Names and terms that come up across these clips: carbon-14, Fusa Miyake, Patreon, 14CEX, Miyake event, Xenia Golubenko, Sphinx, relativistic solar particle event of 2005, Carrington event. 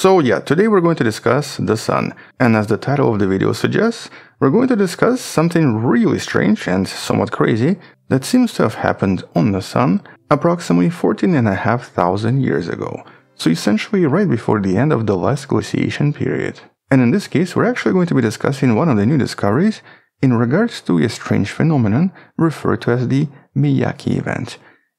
So yeah, today we're going to discuss the sun, and as the title of the video suggests, we're going to discuss something really strange and somewhat crazy that seems to have happened on the sun approximately 14,500 years ago, so essentially right before the end of the last glaciation period. And in this case, we're actually going to be discussing one of the new discoveries in regards to a strange phenomenon referred to as the Miyake event,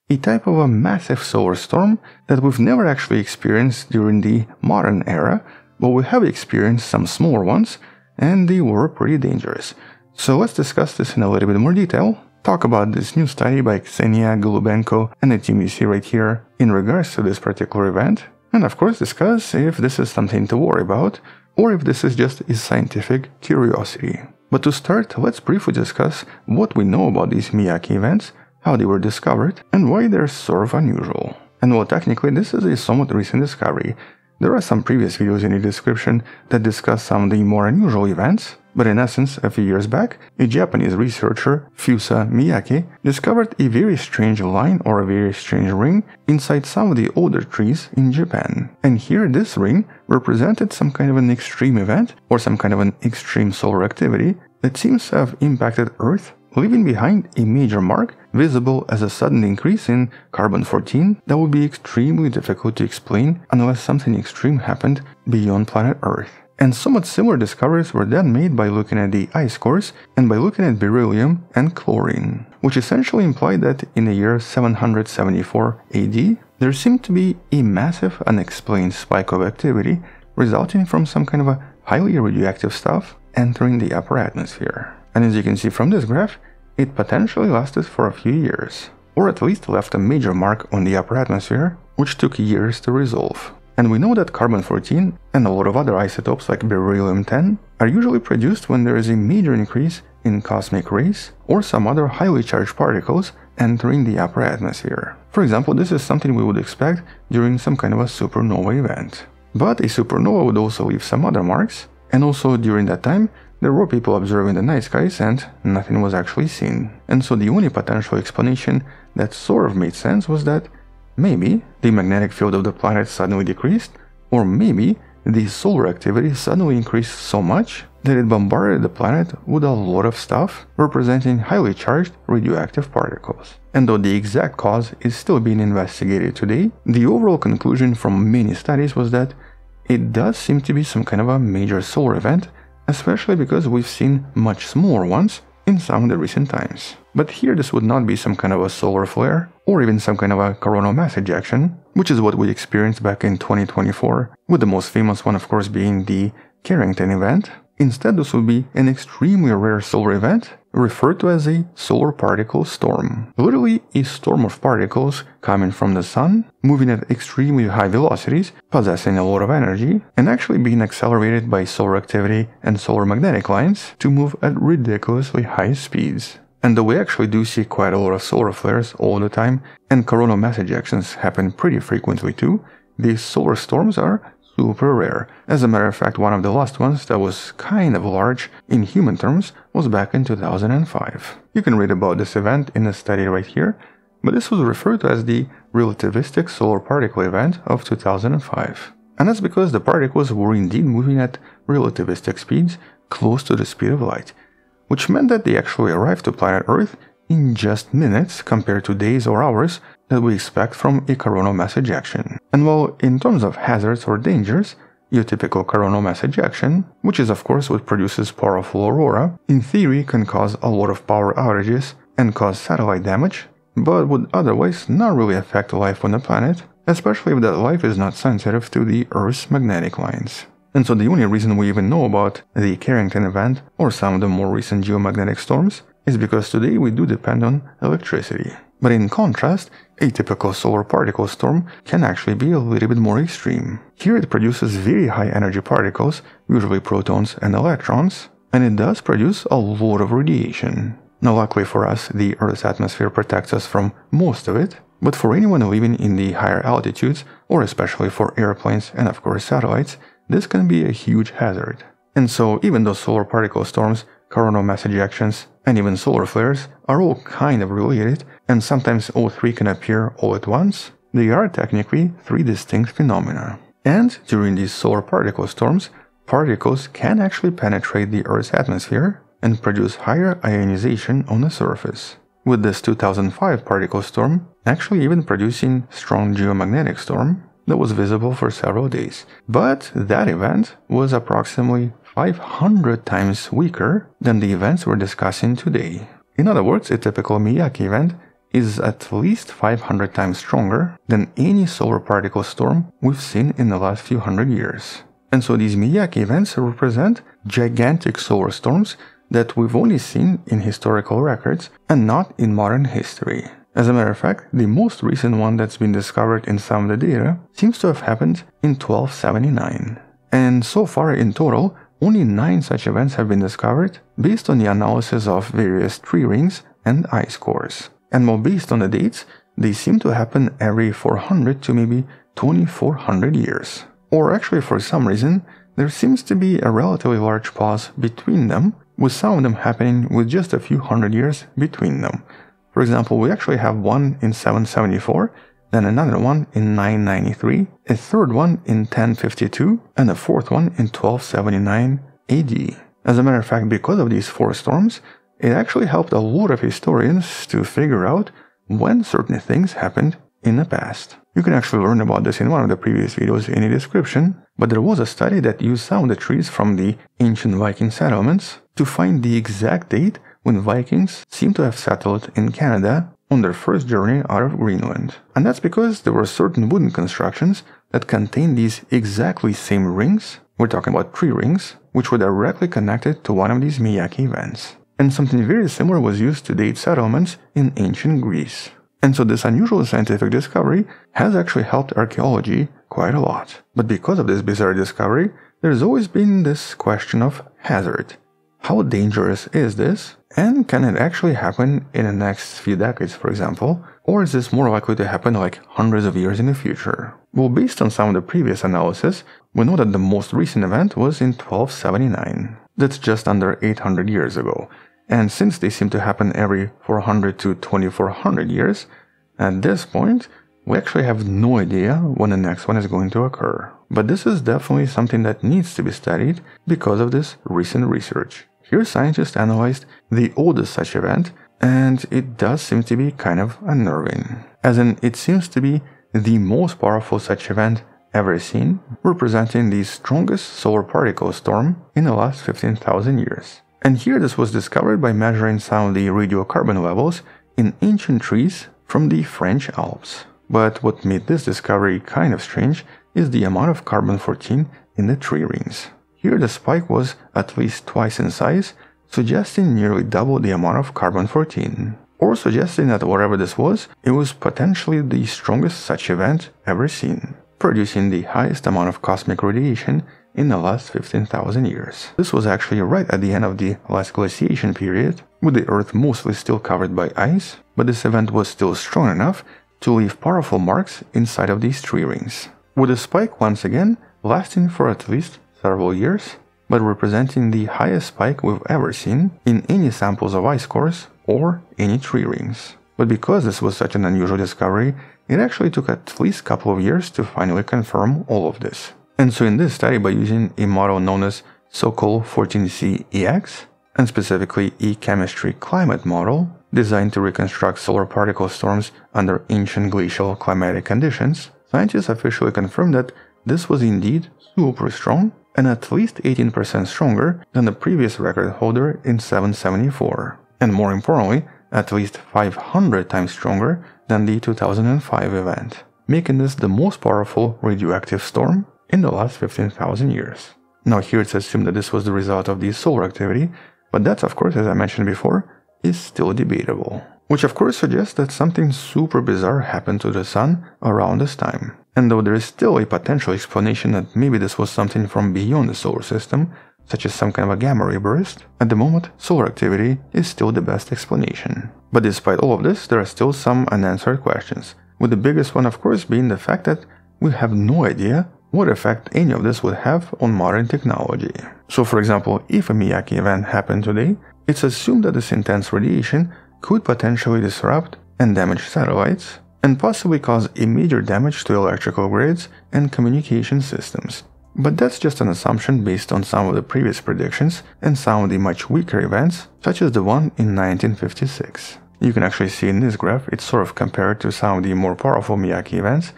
a type of a massive solar storm that we've never actually experienced during the modern era, but we have experienced some smaller ones, and they were pretty dangerous. So let's discuss this in a little bit more detail, talk about this new study by Xenia Golubenko and the team you see right here in regards to this particular event, and of course discuss if this is something to worry about, or if this is just a scientific curiosity. But to start, let's briefly discuss what we know about these Miyake events, how they were discovered, and why they're sort of unusual. And well, technically this is a somewhat recent discovery. There are some previous videos in the description that discuss some of the more unusual events, but in essence, a few years back, a Japanese researcher, Fusa Miyake, discovered a very strange line or a very strange ring inside some of the older trees in Japan. And here this ring represented some kind of an extreme event or some kind of an extreme solar activity that seems to have impacted Earth, leaving behind a major mark visible as a sudden increase in carbon-14 that would be extremely difficult to explain unless something extreme happened beyond planet Earth. And somewhat similar discoveries were then made by looking at the ice cores and by looking at beryllium and chlorine, which essentially implied that in the year 774 AD, there seemed to be a massive unexplained spike of activity resulting from some kind of a highly radioactive stuff entering the upper atmosphere. And as you can see from this graph, it potentially lasted for a few years, or at least left a major mark on the upper atmosphere, which took years to resolve. And we know that carbon-14 and a lot of other isotopes like beryllium-10 are usually produced when there is a major increase in cosmic rays or some other highly charged particles entering the upper atmosphere. For example, this is something we would expect during some kind of a supernova event. But a supernova would also leave some other marks, and also during that time, there were people observing the night skies and nothing was actually seen. And so the only potential explanation that sort of made sense was that maybe the magnetic field of the planet suddenly decreased, or maybe the solar activity suddenly increased so much that it bombarded the planet with a lot of stuff representing highly charged radioactive particles. And though the exact cause is still being investigated today, the overall conclusion from many studies was that it does seem to be some kind of a major solar event, especially because we've seen much smaller ones in some of the recent times. But here this would not be some kind of a solar flare, or even some kind of a coronal mass ejection, which is what we experienced back in 2024, with the most famous one of course being the Carrington event. Instead, this would be an extremely rare solar event, referred to as a solar particle storm. Literally a storm of particles coming from the sun, moving at extremely high velocities, possessing a lot of energy, and actually being accelerated by solar activity and solar magnetic lines to move at ridiculously high speeds. And though we actually do see quite a lot of solar flares all the time, and coronal mass ejections happen pretty frequently too, these solar storms are super rare. As a matter of fact, one of the last ones that was kind of large in human terms was back in 2005. You can read about this event in a study right here, but this was referred to as the relativistic solar particle event of 2005. And that's because the particles were indeed moving at relativistic speeds close to the speed of light, which meant that they actually arrived to planet Earth in just minutes compared to days or hours that we expect from a coronal mass ejection. And while in terms of hazards or dangers, your typical coronal mass ejection, which is of course what produces powerful aurora, in theory can cause a lot of power outages and cause satellite damage, but would otherwise not really affect life on the planet, especially if that life is not sensitive to the Earth's magnetic lines. And so the only reason we even know about the Carrington event or some of the more recent geomagnetic storms is because today we do depend on electricity. But in contrast, a typical solar particle storm can actually be a little bit more extreme. Here it produces very high energy particles, usually protons and electrons, and it does produce a lot of radiation. Now luckily for us, the Earth's atmosphere protects us from most of it, but for anyone living in the higher altitudes, or especially for airplanes and of course satellites, this can be a huge hazard. And so even though solar particle storms, coronal mass ejections, and even solar flares are all kind of related, and sometimes all three can appear all at once, they are technically three distinct phenomena. And during these solar particle storms, particles can actually penetrate the Earth's atmosphere and produce higher ionization on the surface, with this 2005 particle storm actually even producing strong geomagnetic storm that was visible for several days. But that event was approximately 500 times weaker than the events we're discussing today. In other words, a typical Miyake event is at least 500 times stronger than any solar particle storm we've seen in the last few hundred years. And so these Miyake events represent gigantic solar storms that we've only seen in historical records and not in modern history. As a matter of fact, the most recent one that's been discovered in some of the data seems to have happened in 1279. And so far in total, only 9 such events have been discovered based on the analysis of various tree rings and ice cores. And more based on the dates, they seem to happen every 400 to maybe 2400 years. Or actually, for some reason, there seems to be a relatively large pause between them, with some of them happening with just a few hundred years between them. For example, we actually have one in 774, then another one in 993, a third one in 1052, and a fourth one in 1279 AD. As a matter of fact, because of these 4 storms, it actually helped a lot of historians to figure out when certain things happened in the past. You can actually learn about this in one of the previous videos in the description, but there was a study that used some of the trees from the ancient Viking settlements to find the exact date when Vikings seem to have settled in Canada on their first journey out of Greenland. And that's because there were certain wooden constructions that contained these exactly same rings, we're talking about tree rings, which were directly connected to one of these Miyake events. And something very similar was used to date settlements in ancient Greece. And so this unusual scientific discovery has actually helped archaeology quite a lot. But because of this bizarre discovery, there's always been this question of hazard. How dangerous is this? And can it actually happen in the next few decades, for example? Or is this more likely to happen like hundreds of years in the future? Well, based on some of the previous analysis, we know that the most recent event was in 1279. That's just under 800 years ago. And since they seem to happen every 400 to 2400 years, at this point, we actually have no idea when the next one is going to occur. But this is definitely something that needs to be studied because of this recent research. Here, scientists analyzed the oldest such event, and it does seem to be kind of unnerving. As in, it seems to be the most powerful such event ever seen, representing the strongest solar particle storm in the last 15,000 years. And here this was discovered by measuring some of the radiocarbon levels in ancient trees from the French Alps. But what made this discovery kind of strange is the amount of carbon-14 in the tree rings. Here the spike was at least twice in size, suggesting nearly double the amount of carbon-14, or suggesting that whatever this was, it was potentially the strongest such event ever seen, producing the highest amount of cosmic radiation in the last 15,000 years. This was actually right at the end of the last glaciation period, with the Earth mostly still covered by ice, but this event was still strong enough to leave powerful marks inside of these tree rings, with the spike once again lasting for at least several years, but representing the highest spike we've ever seen in any samples of ice cores or any tree rings. But because this was such an unusual discovery, it actually took at least a couple of years to finally confirm all of this. And so in this study, by using a model known as so-called 14CEX, and specifically a chemistry climate model designed to reconstruct solar particle storms under ancient glacial climatic conditions, scientists officially confirmed that this was indeed super strong and at least 18% stronger than the previous record holder in 774. And more importantly, at least 500 times stronger than the 2005 event, making this the most powerful radioactive storm in the last 15,000 years. Now here it's assumed that this was the result of the solar activity, but that, of course, as I mentioned before, is still debatable. Which of course suggests that something super bizarre happened to the Sun around this time. And though there is still a potential explanation that maybe this was something from beyond the solar system, such as some kind of a gamma ray burst, at the moment solar activity is still the best explanation. But despite all of this, there are still some unanswered questions, with the biggest one of course being the fact that we have no idea what effect any of this would have on modern technology. So for example, if a Miyake event happened today, it's assumed that this intense radiation could potentially disrupt and damage satellites, and possibly cause immediate damage to electrical grids and communication systems. But that's just an assumption based on some of the previous predictions and some of the much weaker events, such as the one in 1956. You can actually see in this graph it's sort of compared to some of the more powerful Miyake events,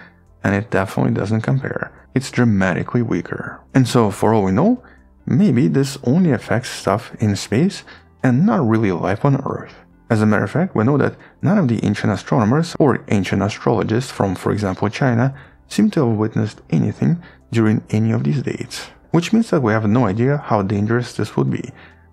and it definitely doesn't compare. It's dramatically weaker. And so, for all we know, maybe this only affects stuff in space and not really life on Earth. As a matter of fact, we know that none of the ancient astronomers or ancient astrologists from, for example, China seem to have witnessed anything during any of these dates, which means that we have no idea how dangerous this would be.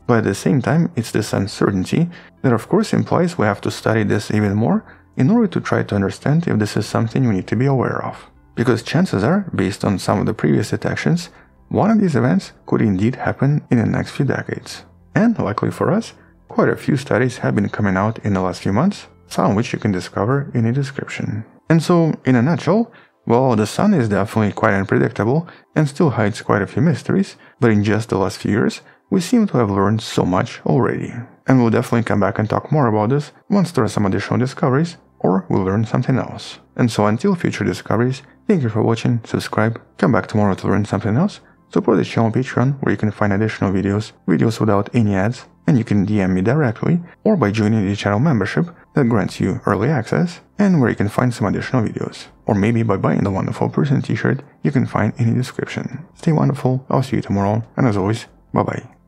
But at the same time, it's this uncertainty that of course implies we have to study this even more in order to try to understand if this is something we need to be aware of. Because chances are, based on some of the previous detections, one of these events could indeed happen in the next few decades. And luckily for us, quite a few studies have been coming out in the last few months, some of which you can discover in the description. And so, in a nutshell, well, the sun is definitely quite unpredictable and still hides quite a few mysteries, but in just the last few years, we seem to have learned so much already. And we'll definitely come back and talk more about this once there are some additional discoveries, or we'll learn something else. And so until future discoveries, thank you for watching, subscribe, come back tomorrow to learn something else, support the channel on Patreon where you can find additional videos without any ads, and you can DM me directly or by joining the channel membership that grants you early access and where you can find some additional videos. Or maybe by buying the Wonderful Person t-shirt you can find in the description. Stay wonderful, I'll see you tomorrow, and as always, bye bye.